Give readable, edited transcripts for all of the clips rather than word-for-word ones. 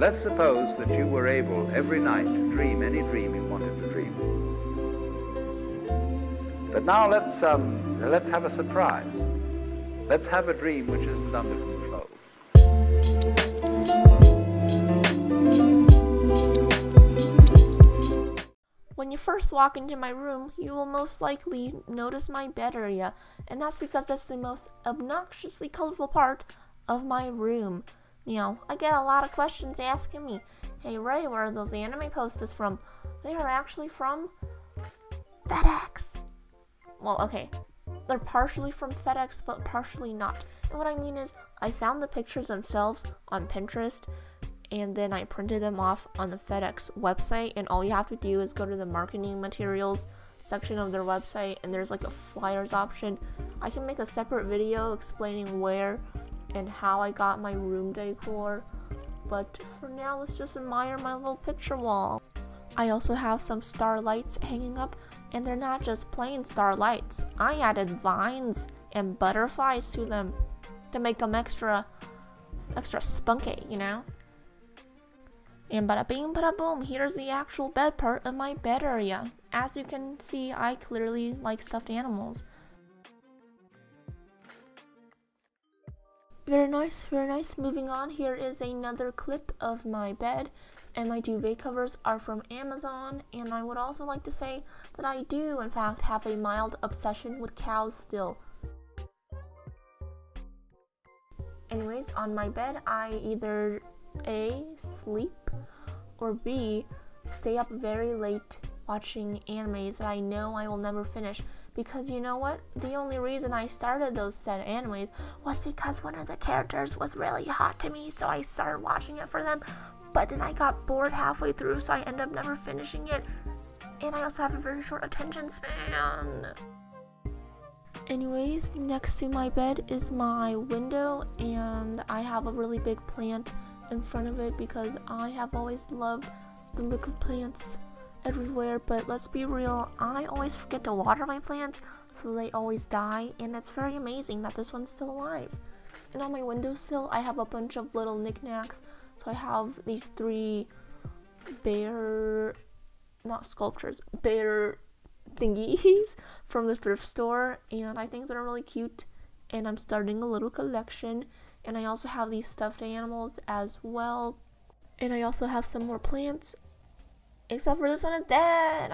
Let's suppose that you were able every night to dream any dream you wanted to dream. But now let's have a surprise. Let's have a dream which isn't under control. When you first walk into my room, you will most likely notice my bed area, and that's because that's the most obnoxiously colorful part of my room. Now, I get a lot of questions asking me, hey Ray, where are those anime posters from? They are actually from FedEx. Well, okay. They're partially from FedEx, but partially not. And what I mean is, I found the pictures themselves on Pinterest, and then I printed them off on the FedEx website, and all you have to do is go to the marketing materials section of their website, and there's like a flyers option. I can make a separate video explaining where and how I got my room decor, but for now, let's just admire my little picture wall. I also have some star lights hanging up, and they're not just plain star lights. I added vines and butterflies to them to make them extra spunky, you know? And bada bing bada boom, here's the actual bed part of my bed area. As you can see, I clearly like stuffed animals. Very nice, very nice. Moving on, here is another clip of my bed, and my duvet covers are from Amazon, and I would also like to say that I do, in fact, have a mild obsession with cows still. Anyways, on my bed, I either A, sleep, or B, stay up very late watching animes that I know I will never finish. Because you know what? The only reason I started those said animes was because one of the characters was really hot to me, so I started watching it for them, but then I got bored halfway through, so I ended up never finishing it, and I also have a very short attention span. Anyways, next to my bed is my window, and I have a really big plant in front of it because I have always loved the look of plants everywhere, but let's be real, I always forget to water my plants, so they always die, and it's very amazing that this one's still alive. And on my windowsill, I have a bunch of little knickknacks. So I have these three bear, not sculptures, bear thingies from the thrift store, and I think they're really cute, and I'm starting a little collection. And I also have these stuffed animals as well, and I also have some more plants. Except for this one is dead,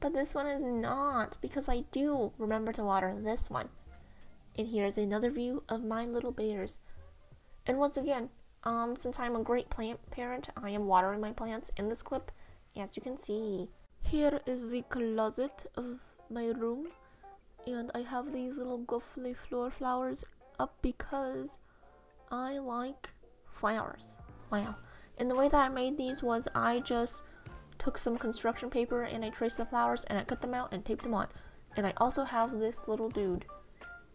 but this one is not, because I do remember to water this one. And here's another view of my little bears. And once again, since I'm a great plant parent, I am watering my plants in this clip, as you can see. Here is the closet of my room, and I have these little ghostly floor flowers up because I like flowers. Wow. And the way that I made these was I just took some construction paper and I traced the flowers and I cut them out and taped them on. And I also have this little dude.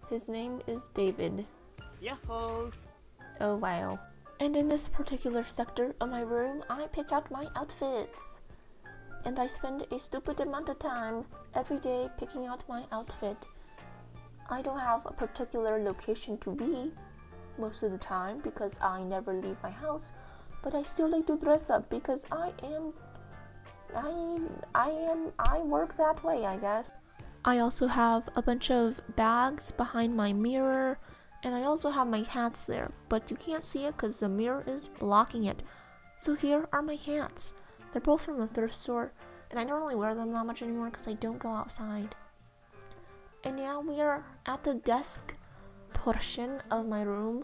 His name is David. Yahoo! Oh wow. And in this particular sector of my room, I pick out my outfits. And I spend a stupid amount of time every day picking out my outfit. I don't have a particular location to be most of the time because I never leave my house. But I still like to dress up because I work that way, I guess. I also have a bunch of bags behind my mirror, and I also have my hats there, but you can't see it because the mirror is blocking it. So here are my hats. They're both from the thrift store, and I don't really wear them that much anymore because I don't go outside. And now we are at the desk portion of my room.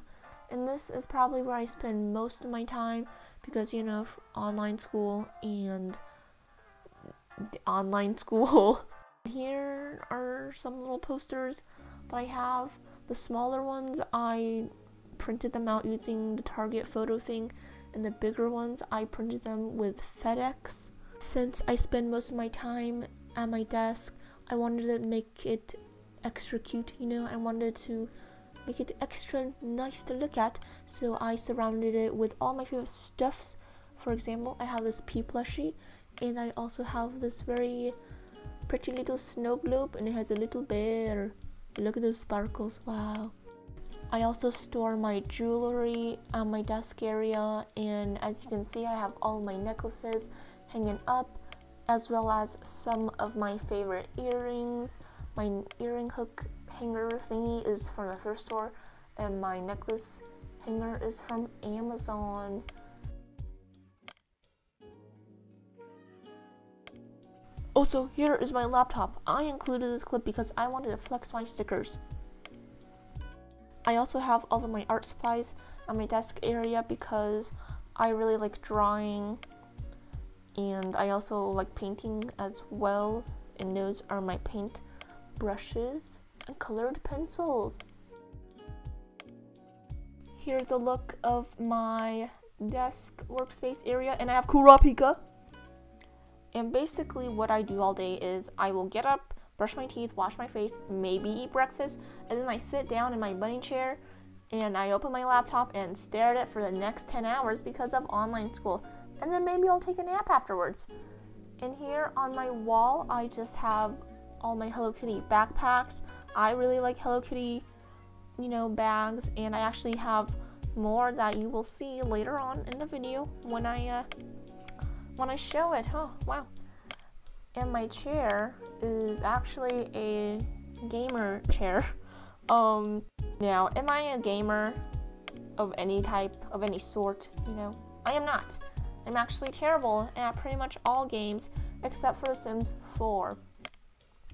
And this is probably where I spend most of my time because, you know, online school and online school. Here are some little posters that I have. The smaller ones, I printed them out using the Target photo thing, and the bigger ones, I printed them with FedEx. Since I spend most of my time at my desk, I wanted to make it extra cute, you know, I wanted to make it extra nice to look at, so I surrounded it with all my favorite stuffs. For example, I have this pea plushie, and I also have this very pretty little snow globe, and it has a little bear. Look at those sparkles, wow. I also store my jewelry on my desk area, and as you can see, I have all my necklaces hanging up, as well as some of my favorite earrings. My earring hook hanger thingy is from a thrift store, and my necklace hanger is from Amazon. Also, here is my laptop. I included this clip because I wanted to flex my stickers. I also have all of my art supplies on my desk area because I really like drawing, and I also like painting as well, and those are my paint brushes and colored pencils. Here's a look of my desk workspace area, and I have Kurapika. And basically what I do all day is I will get up, brush my teeth, wash my face, maybe eat breakfast, and then I sit down in my bunny chair and I open my laptop and stare at it for the next 10 hours because of online school, and then maybe I'll take a nap afterwards. And here on my wall I just have all my Hello Kitty backpacks. I really like Hello Kitty, you know, bags, and I actually have more that you will see later on in the video when I show it. Huh, wow. And my chair is actually a gamer chair. Now, am I a gamer of any type, of any sort? You know, I am not. I'm actually terrible at pretty much all games except for The Sims 4.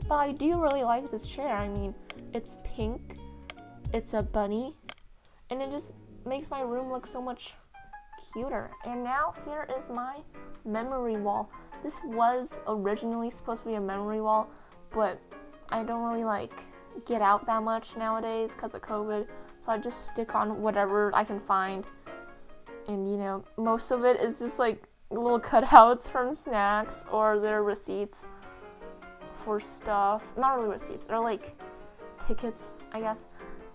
But I do really like this chair. I mean, it's pink, it's a bunny, and it just makes my room look so much cuter. And now here is my memory wall. This was originally supposed to be a memory wall, but I don't really like get out that much nowadays because of COVID, so I just stick on whatever I can find. And you know, most of it is just like little cutouts from snacks, or their receipts for stuff. Not really receipts, they're like tickets, I guess.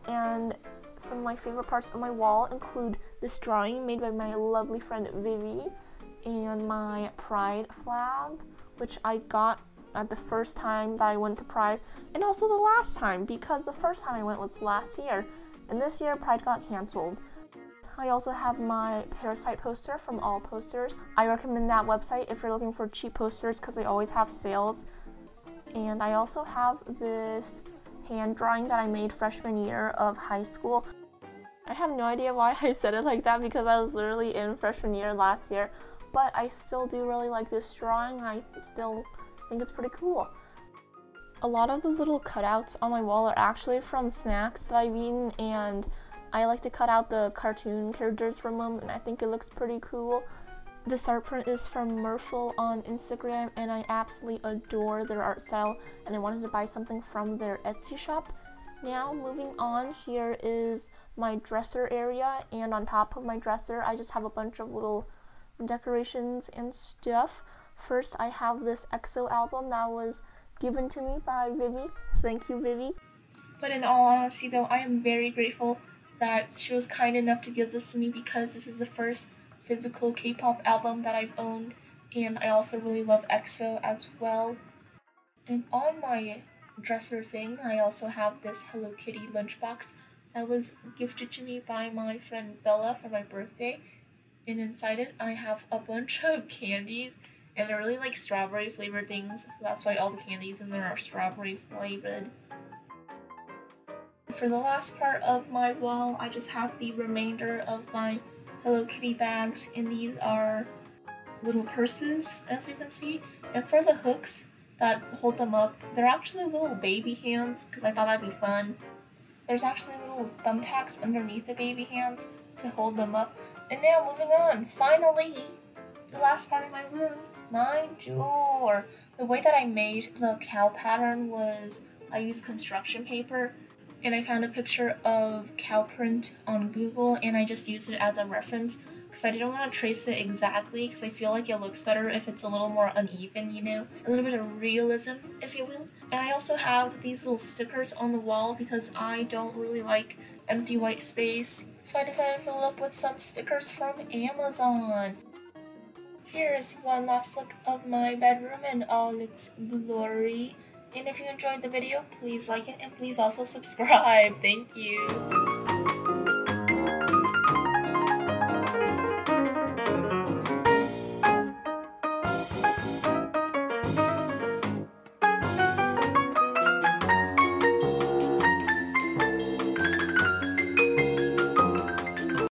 And some of my favorite parts of my wall include this drawing made by my lovely friend Vivi, and my Pride flag, which I got at the first time that I went to Pride, and also the last time, because the first time I went was last year, and this year Pride got cancelled. I also have my Parasite poster from All Posters. I recommend that website if you're looking for cheap posters because they always have sales. And I also have this hand drawing that I made freshman year of high school. I have no idea why I said it like that because I was literally in freshman year last year, but I still do really like this drawing. I still think it's pretty cool. A lot of the little cutouts on my wall are actually from snacks that I've eaten, and I like to cut out the cartoon characters from them, and I think it looks pretty cool. This art print is from Murphil on Instagram, and I absolutely adore their art style, and I wanted to buy something from their Etsy shop. Now moving on, here is my dresser area, and on top of my dresser I just have a bunch of little decorations and stuff. First, I have this EXO album that was given to me by Vivi. Thank you, Vivi. But in all honesty though, I am very grateful that she was kind enough to give this to me, because this is the first physical K-pop album that I've owned, and I also really love EXO as well. And on my dresser thing, I also have this Hello Kitty lunchbox that was gifted to me by my friend Bella for my birthday. And inside it, I have a bunch of candies, and I really like strawberry flavored things. That's why all the candies in there are strawberry flavored. For the last part of my wall, I just have the remainder of my Hello Kitty bags, and these are little purses, as you can see. And for the hooks that hold them up, they're actually little baby hands, because I thought that'd be fun. There's actually little thumbtacks underneath the baby hands to hold them up. And now moving on, finally, the last part of my room, my door. The way that I made the cow pattern was I used construction paper, and I found a picture of cow print on Google, and I just used it as a reference because I didn't want to trace it exactly, because I feel like it looks better if it's a little more uneven, you know, a little bit of realism, if you will. And I also have these little stickers on the wall because I don't really like empty white space, so I decided to fill it up with some stickers from Amazon. Here is one last look of my bedroom in all its glory. And if you enjoyed the video, please like it, and please also subscribe. Thank you.